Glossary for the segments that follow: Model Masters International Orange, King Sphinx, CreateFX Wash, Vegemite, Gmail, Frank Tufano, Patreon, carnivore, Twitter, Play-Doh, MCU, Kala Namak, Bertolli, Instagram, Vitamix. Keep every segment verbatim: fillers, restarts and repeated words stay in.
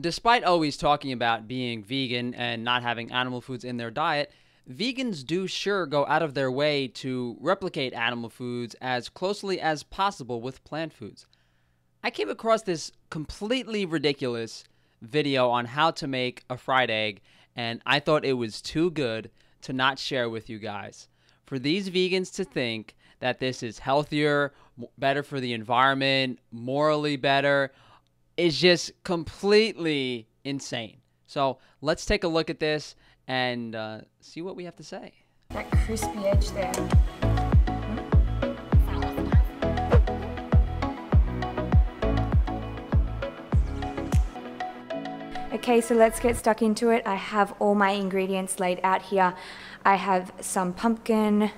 Despite always talking about being vegan and not having animal foods in their diet, vegans do sure go out of their way to replicate animal foods as closely as possible with plant foods. I came across this completely ridiculous video on how to make a fried egg, and I thought it was too good to not share with you guys. For these vegans to think that this is healthier, better for the environment, morally better, is just completely insane. So let's take a look at this and uh, see what we have to say. That crispy edge there. Okay, so let's get stuck into it. I have all my ingredients laid out here. I have some pumpkin,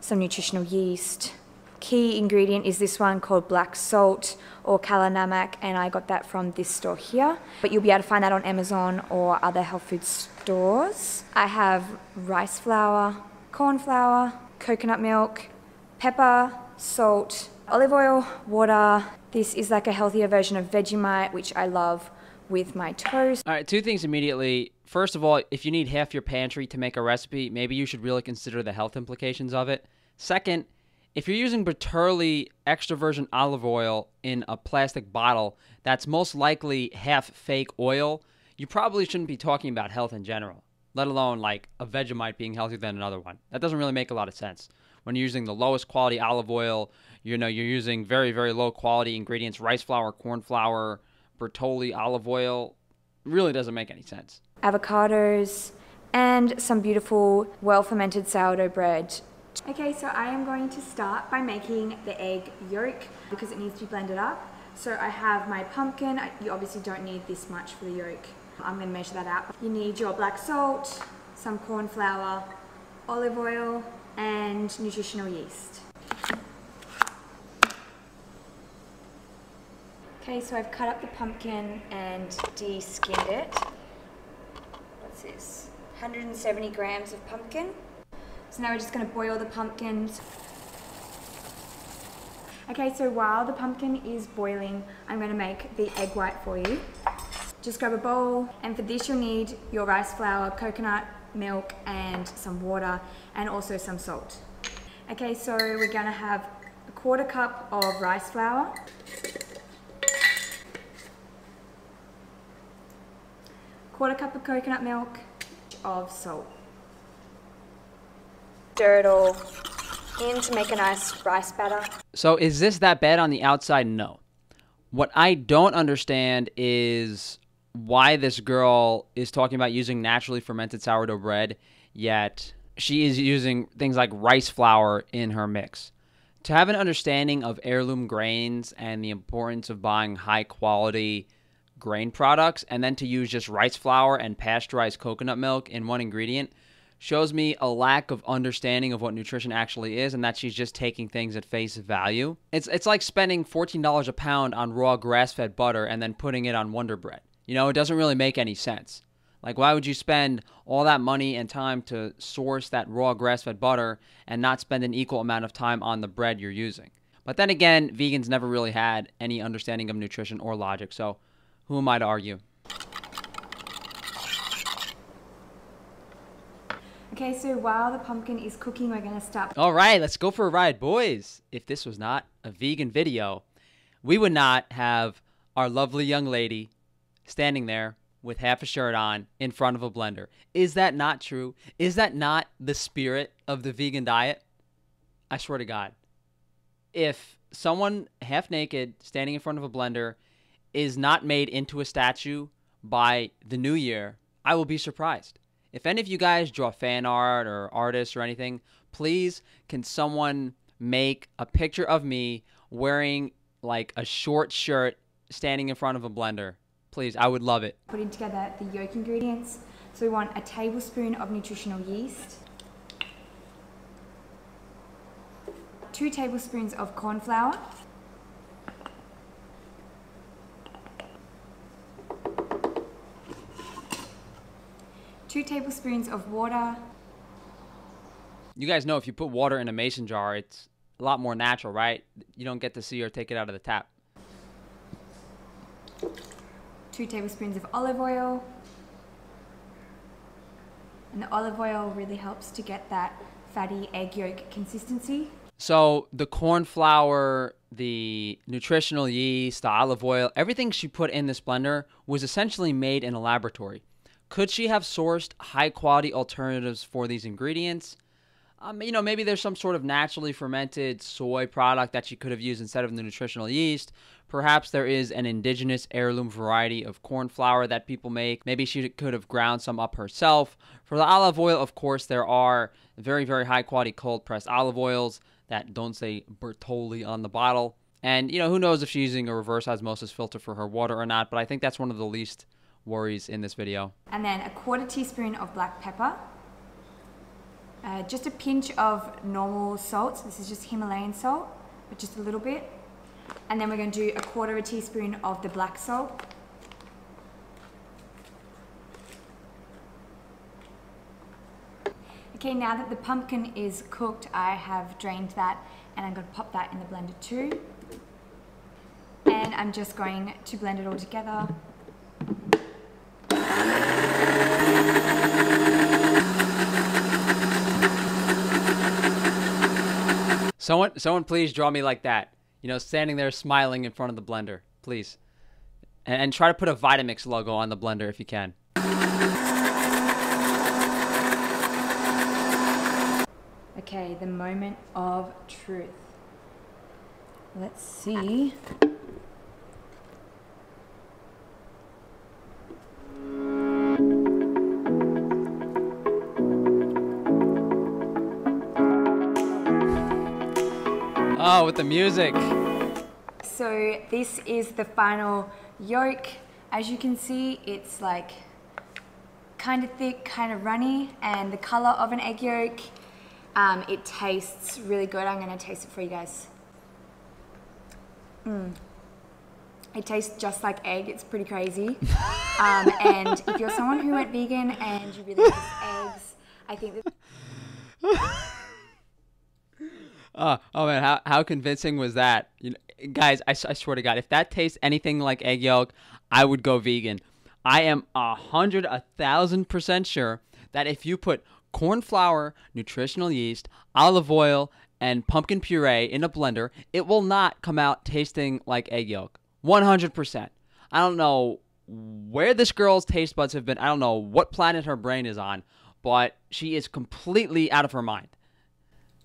some nutritional yeast. Key ingredient is this one called black salt or Kala Namak, and I got that from this store here. But you'll be able to find that on Amazon or other health food stores. I have rice flour, corn flour, coconut milk, pepper, salt, olive oil, water. This is like a healthier version of Vegemite, which I love with my toast. All right, two things immediately. First of all, if you need half your pantry to make a recipe, maybe you should really consider the health implications of it. Second, if you're using Bertolli extra virgin olive oil in a plastic bottle that's most likely half fake oil, you probably shouldn't be talking about health in general, let alone like a Vegemite being healthier than another one. That doesn't really make a lot of sense. When you're using the lowest quality olive oil, you know, you're using very, very low quality ingredients, rice flour, corn flour, Bertolli olive oil, really doesn't make any sense. Avocados and some beautiful well-fermented sourdough bread. Okay, so I am going to start by making the egg yolk because it needs to be blended up. So I have my pumpkin. You obviously don't need this much for the yolk. I'm going to measure that out. You need your black salt, some corn flour, olive oil, and nutritional yeast. Okay, so I've cut up the pumpkin and de-skinned it. What's this? one hundred seventy grams of pumpkin. So now we're just going to boil the pumpkins. Okay, so while the pumpkin is boiling, I'm going to make the egg white for you. Just grab a bowl, and for this you'll need your rice flour, coconut milk, and some water, and also some salt. Okay, so we're going to have a quarter cup of rice flour, quarter cup of coconut milk, of salt. Stir it all in to make a nice rice batter. So is this that bad on the outside? No. What I don't understand is why this girl is talking about using naturally fermented sourdough bread, yet she is using things like rice flour in her mix. To have an understanding of heirloom grains and the importance of buying high quality grain products, and then to use just rice flour and pasteurized coconut milk in one ingredient shows me a lack of understanding of what nutrition actually is, and that she's just taking things at face value. It's it's like spending fourteen dollars a pound on raw grass-fed butter and then putting it on Wonder Bread. You know, it doesn't really make any sense. Like, why would you spend all that money and time to source that raw grass-fed butter and not spend an equal amount of time on the bread you're using? But then again, vegans never really had any understanding of nutrition or logic, so who am I to argue? Okay, so while the pumpkin is cooking, we're gonna stop. All right, let's go for a ride, boys. If this was not a vegan video, we would not have our lovely young lady standing there with half a shirt on in front of a blender. Is that not true? Is that not the spirit of the vegan diet? I swear to God. If someone half naked standing in front of a blender is not made into a statue by the new year, I will be surprised. If any of you guys draw fan art or artists or anything, please can someone make a picture of me wearing like a short shirt standing in front of a blender? Please, I would love it. Putting together the yolk ingredients. So we want a tablespoon of nutritional yeast, two tablespoons of corn flour, two tablespoons of water. You guys know if you put water in a mason jar, it's a lot more natural, right? You don't get to see or take it out of the tap. two tablespoons of olive oil. And the olive oil really helps to get that fatty egg yolk consistency. So the corn flour, the nutritional yeast, the olive oil, everything she put in this blender was essentially made in a laboratory. Could she have sourced high quality alternatives for these ingredients? Um, you know, maybe there's some sort of naturally fermented soy product that she could have used instead of the nutritional yeast. Perhaps there is an indigenous heirloom variety of corn flour that people make. Maybe she could have ground some up herself. For the olive oil, of course, there are very, very high quality cold pressed olive oils that don't say Bertolli on the bottle. And, you know, who knows if she's using a reverse osmosis filter for her water or not, but I think that's one of the least worries in this video. And then a quarter teaspoon of black pepper. Uh, just a pinch of normal salt. This is just Himalayan salt, but just a little bit. And then we're going to do a quarter of a teaspoon of the black salt. Okay, now that the pumpkin is cooked, I have drained that and I'm going to pop that in the blender too. And I'm just going to blend it all together. Someone, someone please draw me like that. You know, standing there smiling in front of the blender, please. And, and try to put a Vitamix logo on the blender if you can. Okay, the moment of truth. Let's see. Oh, with the music. So this is the final yolk. As you can see, it's like kind of thick, kind of runny, and the color of an egg yolk. Um, it tastes really good. I'm gonna taste it for you guys. Mm. It tastes just like egg. It's pretty crazy. um, and if you're someone who went vegan and you really like eggs, I think that... Oh, oh man, how, how convincing was that? You know, guys, I, I swear to God, if that tastes anything like egg yolk, I would go vegan. I am a hundred, a thousand percent sure that if you put corn flour, nutritional yeast, olive oil, and pumpkin puree in a blender, it will not come out tasting like egg yolk. one hundred percent. I don't know where this girl's taste buds have been. I don't know what planet her brain is on, but she is completely out of her mind.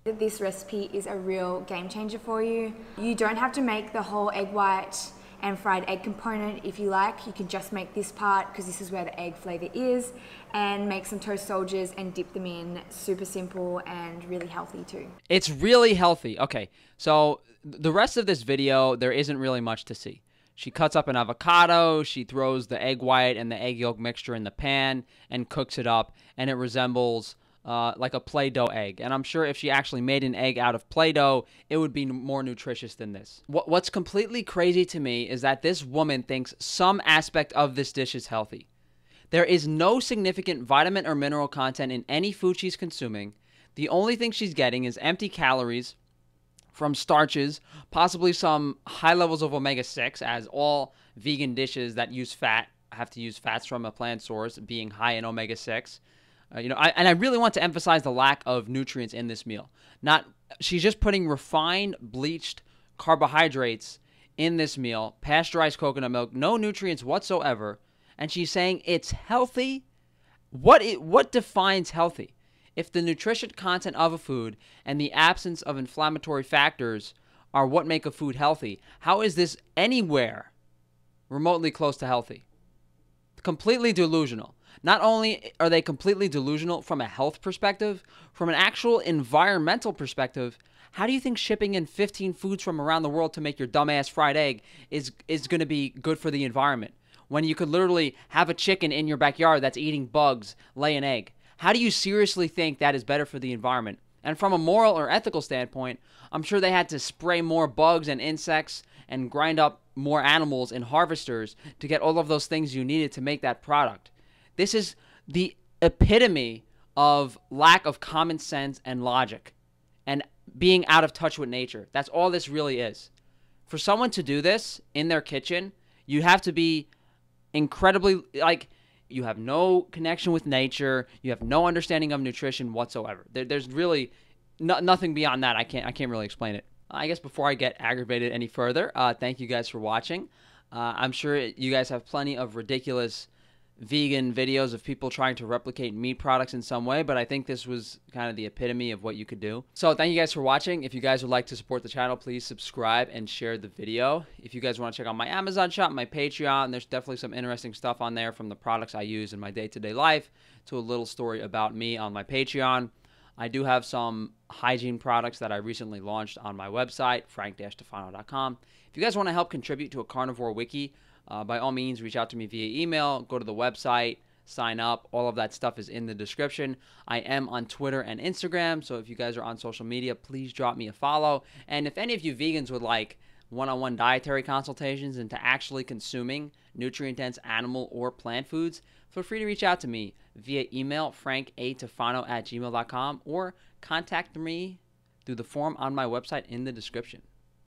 This recipe is a real game changer for you. You don't have to make the whole egg white and fried egg component if you like. You can just make this part because this is where the egg flavor is, and make some toast soldiers and dip them in. Super simple and really healthy too. It's really healthy. Okay, so the rest of this video, there isn't really much to see. She cuts up an avocado, she throws the egg white and the egg yolk mixture in the pan and cooks it up, and it resembles Uh, like a Play-Doh egg. And I'm sure if she actually made an egg out of Play-Doh, it would be more nutritious than this. What, what's completely crazy to me is that this woman thinks some aspect of this dish is healthy. There is no significant vitamin or mineral content in any food she's consuming. The only thing she's getting is empty calories from starches, possibly some high levels of omega six, as all vegan dishes that use fat have to use fats from a plant source, being high in omega six. Uh, you know, I, and I really want to emphasize the lack of nutrients in this meal. Not, she's just putting refined, bleached carbohydrates in this meal, pasteurized coconut milk, no nutrients whatsoever, and she's saying it's healthy. What it, what defines healthy? If the nutrition content of a food and the absence of inflammatory factors are what make a food healthy, how is this anywhere remotely close to healthy? Completely delusional. Not only are they completely delusional from a health perspective, from an actual environmental perspective, how do you think shipping in fifteen foods from around the world to make your dumbass fried egg is, is going to be good for the environment, when you could literally have a chicken in your backyard that's eating bugs lay an egg? How do you seriously think that is better for the environment? And from a moral or ethical standpoint, I'm sure they had to spray more bugs and insects and grind up more animals in harvesters to get all of those things you needed to make that product. This is the epitome of lack of common sense and logic and being out of touch with nature. That's all this really is. For someone to do this in their kitchen, you have to be incredibly, like, you have no connection with nature. You have no understanding of nutrition whatsoever. There, there's really no, nothing beyond that. I can't, I can't really explain it. I guess before I get aggravated any further, uh, thank you guys for watching. Uh, I'm sure you guys have plenty of ridiculous vegan videos of people trying to replicate meat products in some way, but I think this was kind of the epitome of what you could do. So thank you guys for watching. If you guys would like to support the channel, please subscribe and share the video. If you guys want to check out my Amazon shop, my Patreon, there's definitely some interesting stuff on there, from the products I use in my day-to-day life to a little story about me on my Patreon. I do have some hygiene products that I recently launched on my website, frank dash tufano dot com. If you guys want to help contribute to a carnivore wiki, Uh, by all means, reach out to me via email, go to the website, sign up. All of that stuff is in the description. I am on Twitter and Instagram, so if you guys are on social media, please drop me a follow. And if any of you vegans would like one-on-one dietary consultations into actually consuming nutrient-dense animal or plant foods, feel free to reach out to me via email, frank a tufano at gmail dot com, or contact me through the form on my website in the description.